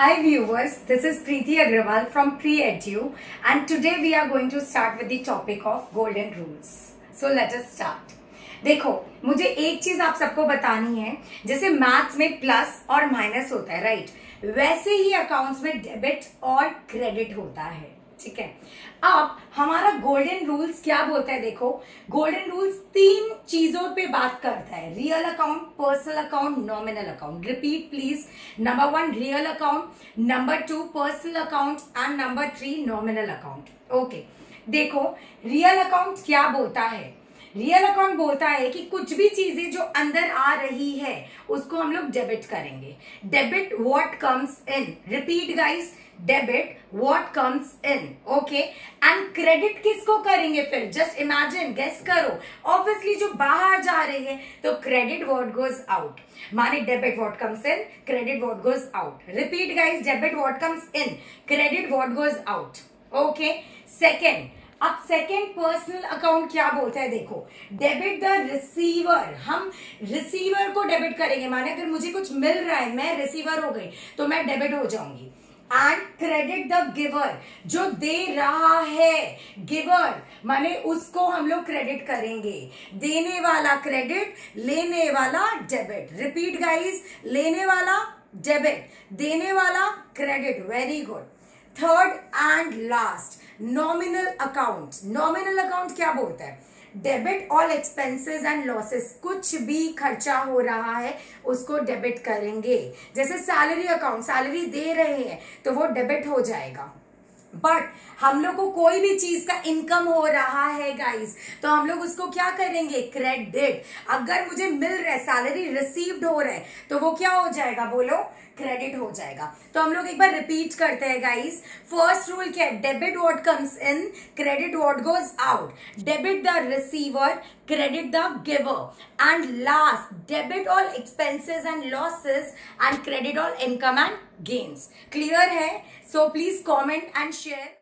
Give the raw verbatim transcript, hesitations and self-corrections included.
Hi viewers, this is Preeti Agrawal from PreEdu, and today we are going to start with the topic of golden rules. So let us start. देखो मुझे एक चीज आप सबको बतानी है, जैसे मैथ्स में प्लस और माइनस होता है राइट, वैसे ही अकाउंट्स में डेबिट और क्रेडिट होता है, ठीक है। अब हमारा गोल्डन रूल्स क्या बोलता है, देखो गोल्डन रूल्स तीन चीजों पे बात करता है, real account, personal account, nominal account. Repeat please, number one real account, number two personal account and number three nominal account. Okay देखो रियल अकाउंट क्या बोलता है, रियल अकाउंट बोलता है कि कुछ भी चीजें जो अंदर आ रही है उसको हम लोग डेबिट करेंगे। Debit what comes in, repeat guys, debit what comes in, okay. And credit किसको करेंगे फिर, जस्ट इमेजिन, गेस करो। ऑब्वियसली जो बाहर जा रही है तो क्रेडिट व्हाट गोज आउट, माने debit what comes in, credit what goes out. Repeat guys, debit what comes in, credit what goes out, okay. Second, अब सेकेंड पर्सनल अकाउंट क्या बोलता है, देखो डेबिट द रिसीवर, हम रिसीवर को debit करेंगे, माने अगर मुझे कुछ मिल रहा है, मैं रिसीवर हो गई तो मैं डेबिट हो जाऊंगी। एंड क्रेडिट द गिवर, जो दे रहा है, गिवर माने उसको हम लोग क्रेडिट करेंगे, देने वाला क्रेडिट, लेने वाला डेबिट। रिपीट गाइस, लेने वाला डेबिट, देने वाला credit, very good. Third and last nominal account, nominal account क्या बोलता है, debit all expenses and losses, कुछ भी खर्चा हो रहा है उसको डेबिट करेंगे, जैसे सैलरी अकाउंट, सैलरी दे रहे हैं तो वो डेबिट हो जाएगा। बट हम लोग को कोई भी चीज का इनकम हो रहा है गाइस, तो हम लोग उसको क्या करेंगे, क्रेडिट। अगर मुझे मिल रहा है, सैलरी रिसीव्ड हो रहा है, तो वो क्या हो जाएगा, बोलो क्रेडिट हो जाएगा। तो हम लोग एक बार रिपीट करते हैं गाइस, फर्स्ट रूल क्या है, debit what comes in, credit what goes out, debit the receiver, credit the giver, and last debit all expenses and losses and credit all income and gains. Clear है? So please comment and share.